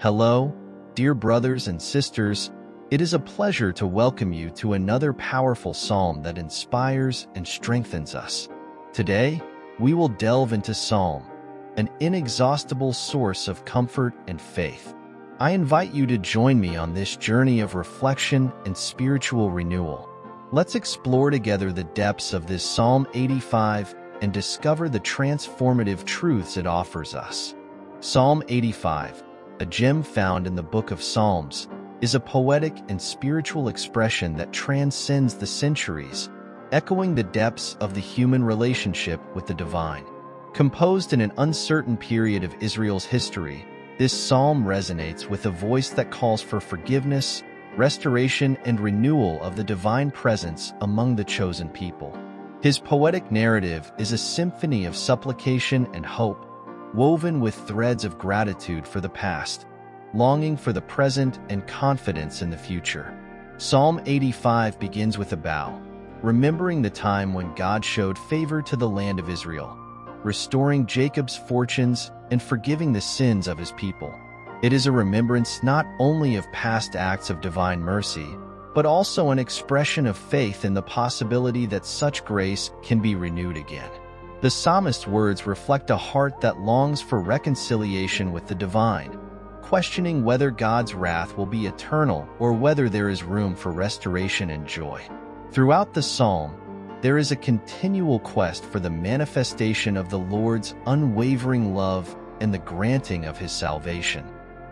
Hello, dear brothers and sisters, it is a pleasure to welcome you to another powerful psalm that inspires and strengthens us. Today, we will delve into Psalm, an inexhaustible source of comfort and faith. I invite you to join me on this journey of reflection and spiritual renewal. Let's explore together the depths of this Psalm 85 and discover the transformative truths it offers us. Psalm 85, a gem found in the Book of Psalms, is a poetic and spiritual expression that transcends the centuries, echoing the depths of the human relationship with the divine. Composed in an uncertain period of Israel's history, this psalm resonates with a voice that calls for forgiveness, restoration, and renewal of the divine presence among the chosen people. His poetic narrative is a symphony of supplication and hope, woven with threads of gratitude for the past, longing for the present, and confidence in the future. Psalm 85 begins with a bow, remembering the time when God showed favor to the land of Israel, restoring Jacob's fortunes and forgiving the sins of his people. It is a remembrance not only of past acts of divine mercy, but also an expression of faith in the possibility that such grace can be renewed again. The psalmist's words reflect a heart that longs for reconciliation with the divine, questioning whether God's wrath will be eternal or whether there is room for restoration and joy. Throughout the psalm, there is a continual quest for the manifestation of the Lord's unwavering love and the granting of his salvation.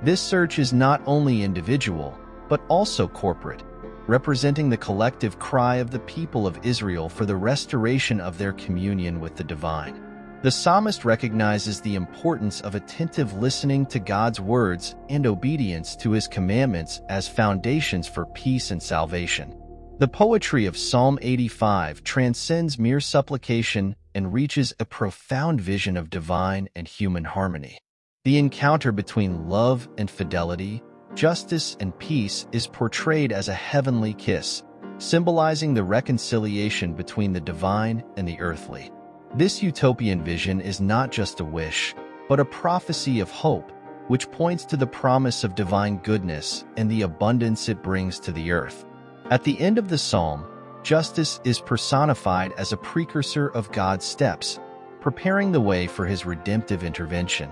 This search is not only individual, but also corporate, representing the collective cry of the people of Israel for the restoration of their communion with the divine. The psalmist recognizes the importance of attentive listening to God's words and obedience to his commandments as foundations for peace and salvation. The poetry of Psalm 85 transcends mere supplication and reaches a profound vision of divine and human harmony. The encounter between love and fidelity, justice and peace is portrayed as a heavenly kiss, symbolizing the reconciliation between the divine and the earthly. This utopian vision is not just a wish, but a prophecy of hope, which points to the promise of divine goodness and the abundance it brings to the earth. At the end of the psalm, justice is personified as a precursor of God's steps, preparing the way for his redemptive intervention.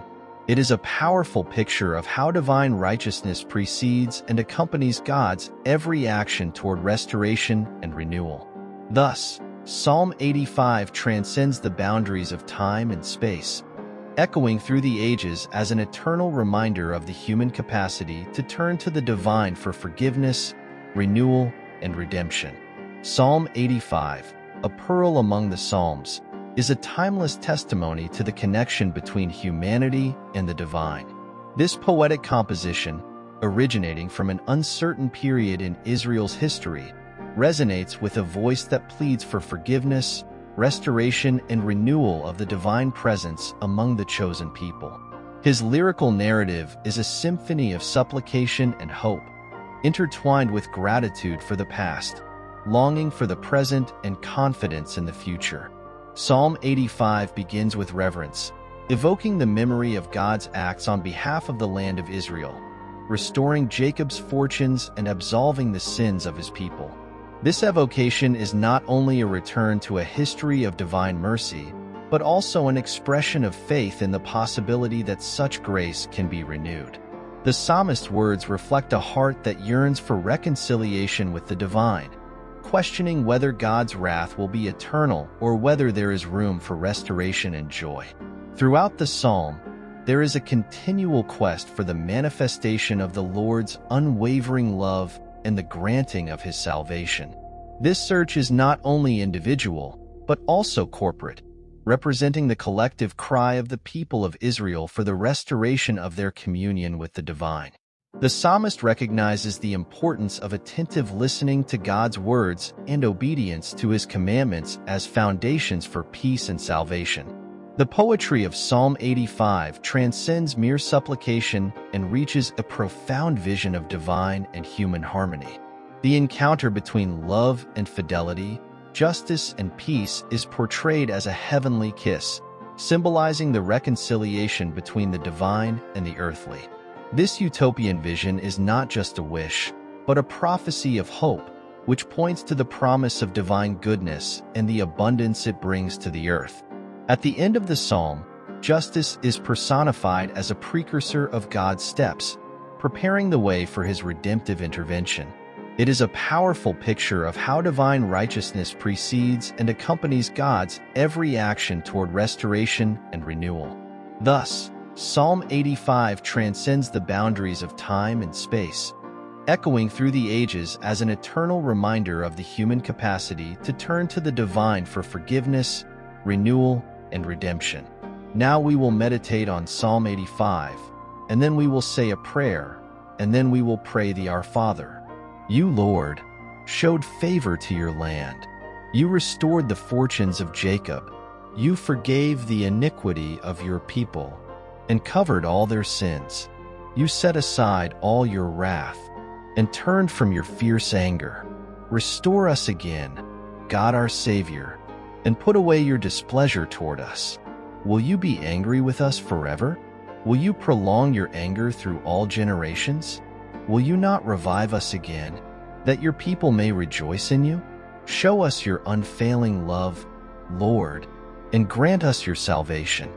It is a powerful picture of how divine righteousness precedes and accompanies God's every action toward restoration and renewal. Thus, Psalm 85 transcends the boundaries of time and space, echoing through the ages as an eternal reminder of the human capacity to turn to the divine for forgiveness, renewal, and redemption. Psalm 85, a pearl among the Psalms, is a timeless testimony to the connection between humanity and the divine. This poetic composition, originating from an uncertain period in Israel's history, resonates with a voice that pleads for forgiveness, restoration, and renewal of the divine presence among the chosen people. His lyrical narrative is a symphony of supplication and hope, intertwined with gratitude for the past, longing for the present, and confidence in the future. Psalm 85 begins with reverence, evoking the memory of God's acts on behalf of the land of Israel, restoring Jacob's fortunes and absolving the sins of his people. This evocation is not only a return to a history of divine mercy, but also an expression of faith in the possibility that such grace can be renewed. The psalmist's words reflect a heart that yearns for reconciliation with the divine, questioning whether God's wrath will be eternal or whether there is room for restoration and joy. Throughout the psalm, there is a continual quest for the manifestation of the Lord's unwavering love and the granting of his salvation. This search is not only individual, but also corporate, representing the collective cry of the people of Israel for the restoration of their communion with the divine. The psalmist recognizes the importance of attentive listening to God's words and obedience to his commandments as foundations for peace and salvation. The poetry of Psalm 85 transcends mere supplication and reaches a profound vision of divine and human harmony. The encounter between love and fidelity, justice and peace is portrayed as a heavenly kiss, symbolizing the reconciliation between the divine and the earthly. This utopian vision is not just a wish, but a prophecy of hope, which points to the promise of divine goodness and the abundance it brings to the earth. At the end of the psalm, justice is personified as a precursor of God's steps, preparing the way for his redemptive intervention. It is a powerful picture of how divine righteousness precedes and accompanies God's every action toward restoration and renewal. Thus, Psalm 85 transcends the boundaries of time and space, echoing through the ages as an eternal reminder of the human capacity to turn to the divine for forgiveness, renewal, and redemption. Now we will meditate on Psalm 85, and then we will say a prayer, and then we will pray the Our Father. You, Lord, showed favor to your land. You restored the fortunes of Jacob. You forgave the iniquity of your people and covered all their sins. You set aside all your wrath and turned from your fierce anger. Restore us again, God our Savior, and put away your displeasure toward us. Will you be angry with us forever? Will you prolong your anger through all generations? Will you not revive us again, that your people may rejoice in you? Show us your unfailing love, Lord, and grant us your salvation.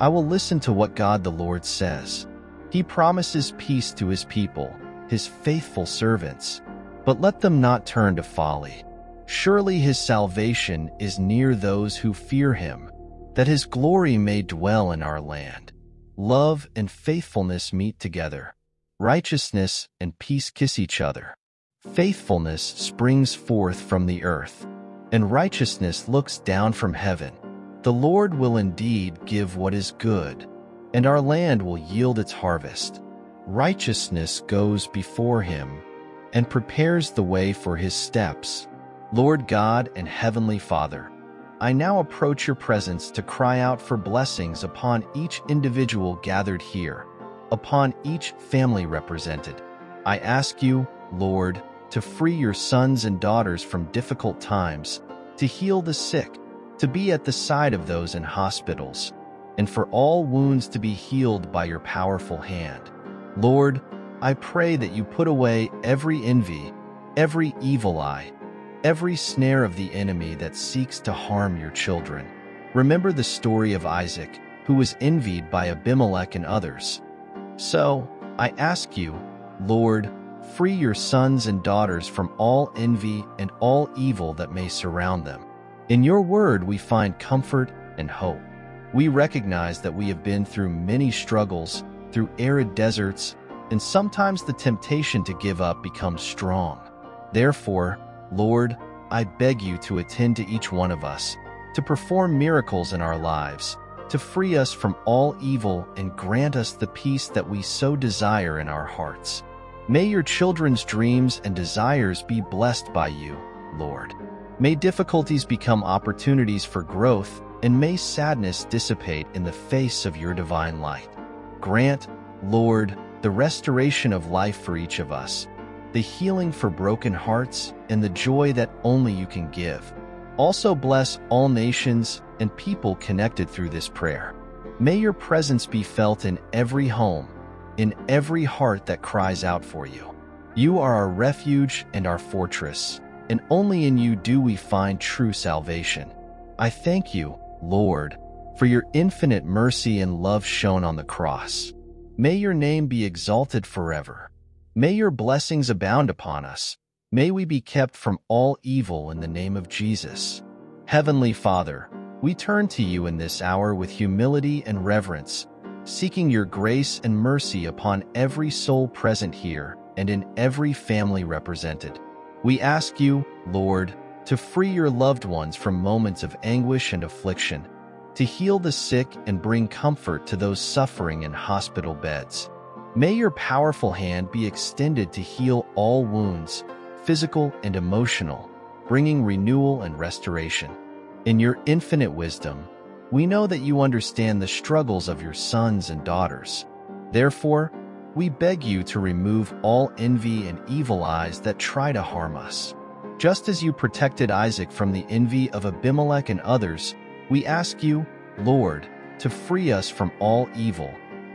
I will listen to what God the Lord says. He promises peace to his people, his faithful servants, but let them not turn to folly. Surely his salvation is near those who fear him, that his glory may dwell in our land. Love and faithfulness meet together. Righteousness and peace kiss each other. Faithfulness springs forth from the earth, and righteousness looks down from heaven. The Lord will indeed give what is good, and our land will yield its harvest. Righteousness goes before him and prepares the way for his steps. Lord God and Heavenly Father, I now approach your presence to cry out for blessings upon each individual gathered here, upon each family represented. I ask you, Lord, to free your sons and daughters from difficult times, to heal the sick, to be at the side of those in hospitals, and for all wounds to be healed by your powerful hand. Lord, I pray that you put away every envy, every evil eye, every snare of the enemy that seeks to harm your children. Remember the story of Isaac, who was envied by Abimelech and others. So, I ask you, Lord, free your sons and daughters from all envy and all evil that may surround them. In your word we find comfort and hope. We recognize that we have been through many struggles, through arid deserts, and sometimes the temptation to give up becomes strong. Therefore, Lord, I beg you to attend to each one of us, to perform miracles in our lives, to free us from all evil and grant us the peace that we so desire in our hearts. May your children's dreams and desires be blessed by you, Lord. May difficulties become opportunities for growth, and may sadness dissipate in the face of your divine light. Grant, Lord, the restoration of life for each of us, the healing for broken hearts, and the joy that only you can give. Also bless all nations and people connected through this prayer. May your presence be felt in every home, in every heart that cries out for you. You are our refuge and our fortress, and only in you do we find true salvation. I thank you, Lord, for your infinite mercy and love shown on the cross. May your name be exalted forever. May your blessings abound upon us. May we be kept from all evil in the name of Jesus. Heavenly Father, we turn to you in this hour with humility and reverence, seeking your grace and mercy upon every soul present here and in every family represented. We ask you, Lord, to free your loved ones from moments of anguish and affliction, to heal the sick and bring comfort to those suffering in hospital beds. May your powerful hand be extended to heal all wounds, physical and emotional, bringing renewal and restoration. In your infinite wisdom, we know that you understand the struggles of your sons and daughters. Therefore, we beg you to remove all envy and evil eyes that try to harm us. Just as you protected Isaac from the envy of Abimelech and others, we ask you, Lord, to free us from all evil,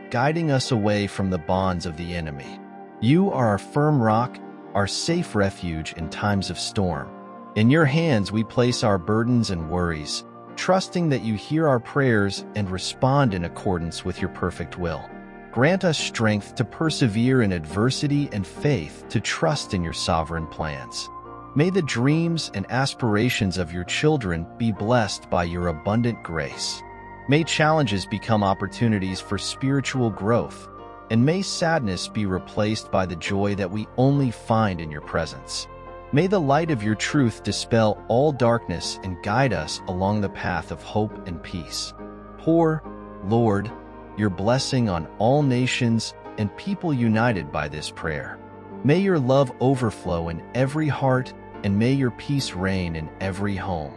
guiding us away from the bonds of the enemy. You are our firm rock, our safe refuge in times of storm. In your hands we place our burdens and worries, trusting that you hear our prayers and respond in accordance with your perfect will. Grant us strength to persevere in adversity and faith to trust in your sovereign plans. May the dreams and aspirations of your children be blessed by your abundant grace. May challenges become opportunities for spiritual growth, and may sadness be replaced by the joy that we only find in your presence. May the light of your truth dispel all darkness and guide us along the path of hope and peace. Pour, Lord, your blessing on all nations and people united by this prayer. May your love overflow in every heart, and may your peace reign in every home.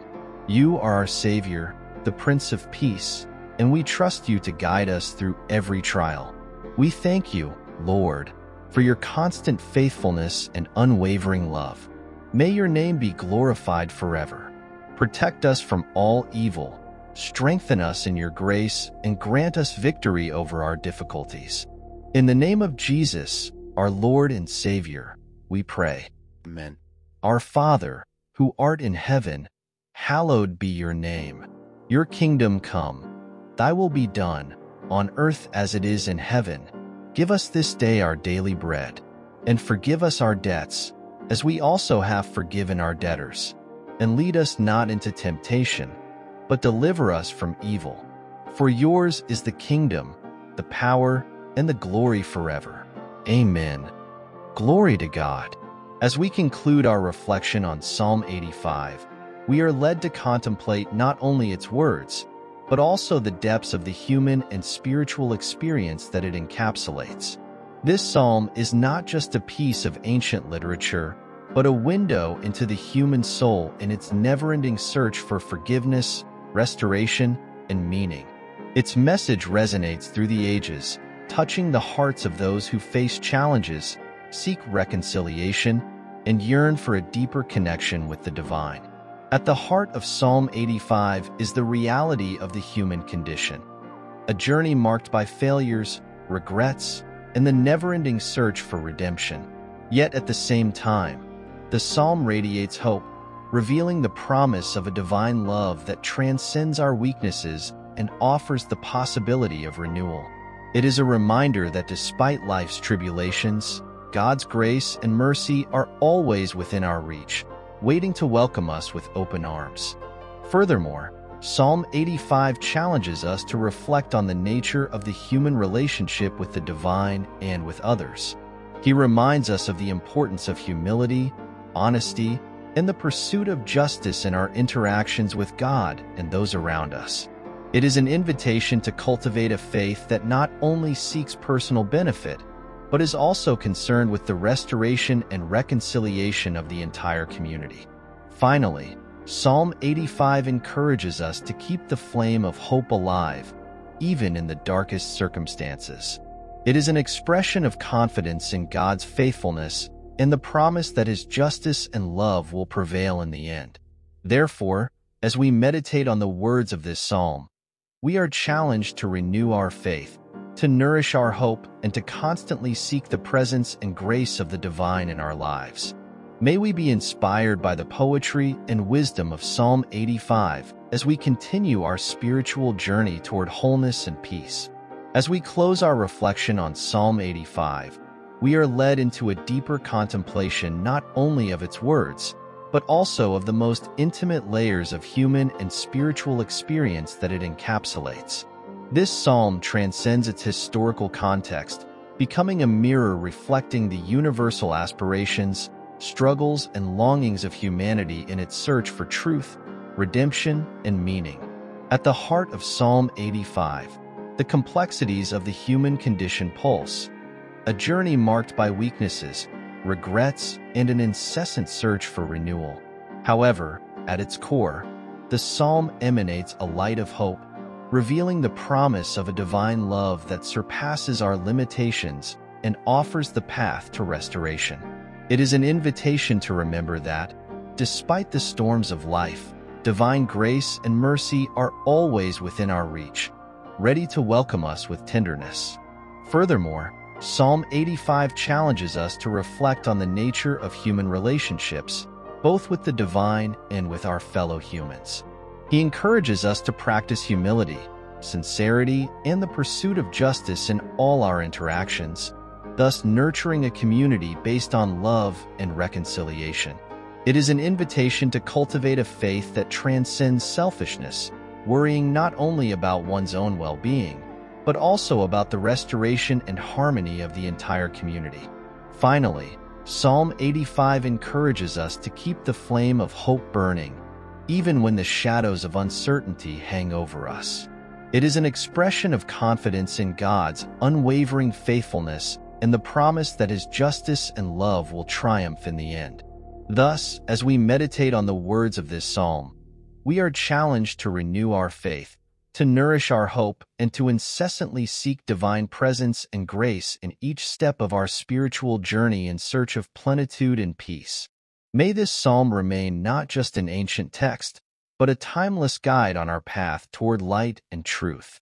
You are our Savior, the Prince of Peace, and we trust you to guide us through every trial. We thank you, Lord, for your constant faithfulness and unwavering love. May your name be glorified forever. Protect us from all evil, strengthen us in your grace, and grant us victory over our difficulties. In the name of Jesus, our Lord and Savior, we pray. Amen. Our Father, who art in heaven, hallowed be your name. Your kingdom come, thy will be done, on earth as it is in heaven. Give us this day our daily bread, and forgive us our debts, as we also have forgiven our debtors. And lead us not into temptation, but deliver us from evil. For yours is the kingdom, the power, and the glory forever. Amen. Glory to God. As we conclude our reflection on Psalm 85, we are led to contemplate not only its words, but also the depths of the human and spiritual experience that it encapsulates. This psalm is not just a piece of ancient literature, but a window into the human soul in its never-ending search for forgiveness, restoration, and meaning. Its message resonates through the ages, touching the hearts of those who face challenges, seek reconciliation, and yearn for a deeper connection with the divine. At the heart of Psalm 85 is the reality of the human condition, a journey marked by failures, regrets, and the never-ending search for redemption. Yet at the same time, the psalm radiates hope, revealing the promise of a divine love that transcends our weaknesses and offers the possibility of renewal. It is a reminder that despite life's tribulations, God's grace and mercy are always within our reach, waiting to welcome us with open arms. Furthermore, Psalm 85 challenges us to reflect on the nature of the human relationship with the divine and with others. He reminds us of the importance of humility, honesty, and the pursuit of justice in our interactions with God and those around us. It is an invitation to cultivate a faith that not only seeks personal benefit, but is also concerned with the restoration and reconciliation of the entire community. Finally, Psalm 85 encourages us to keep the flame of hope alive, even in the darkest circumstances. It is an expression of confidence in God's faithfulness and the promise that His justice and love will prevail in the end. Therefore, as we meditate on the words of this psalm, we are challenged to renew our faith, to nourish our hope, and to constantly seek the presence and grace of the divine in our lives. May we be inspired by the poetry and wisdom of Psalm 85 as we continue our spiritual journey toward wholeness and peace. As we close our reflection on Psalm 85, we are led into a deeper contemplation not only of its words, but also of the most intimate layers of human and spiritual experience that it encapsulates. This psalm transcends its historical context, becoming a mirror reflecting the universal aspirations, struggles, and longings of humanity in its search for truth, redemption, and meaning. At the heart of Psalm 85, the complexities of the human condition pulse, a journey marked by weaknesses, regrets, and an incessant search for renewal. However, at its core, the psalm emanates a light of hope, revealing the promise of a divine love that surpasses our limitations and offers the path to restoration. It is an invitation to remember that, despite the storms of life, divine grace and mercy are always within our reach, ready to welcome us with tenderness. Furthermore, Psalm 85 challenges us to reflect on the nature of human relationships, both with the divine and with our fellow humans. He encourages us to practice humility, sincerity, and the pursuit of justice in all our interactions, thus nurturing a community based on love and reconciliation. It is an invitation to cultivate a faith that transcends selfishness, worrying not only about one's own well-being, but also about the restoration and harmony of the entire community. Finally, Psalm 85 encourages us to keep the flame of hope burning, even when the shadows of uncertainty hang over us. It is an expression of confidence in God's unwavering faithfulness and the promise that His justice and love will triumph in the end. Thus, as we meditate on the words of this psalm, we are challenged to renew our faith, to nourish our hope, and to incessantly seek divine presence and grace in each step of our spiritual journey in search of plenitude and peace. May this psalm remain not just an ancient text, but a timeless guide on our path toward light and truth.